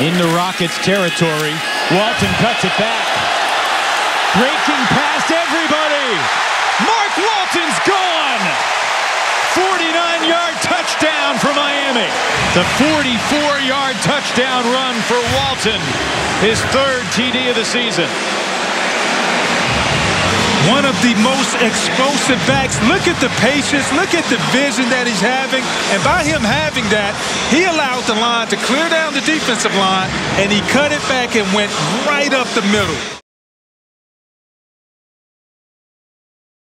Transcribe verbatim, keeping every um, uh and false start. into Rockets territory. Walton cuts it back. Breaking past everybody. Mark Walton's gone. forty-nine yard touchdown for Miami. The forty-four yard touchdown run for Walton. His third T D of the season. One of the most explosive backs. Look at the patience. Look at the vision that he's having. And by him having that, he allowed the line to clear down the defensive line, and he cut it back and went right up the middle.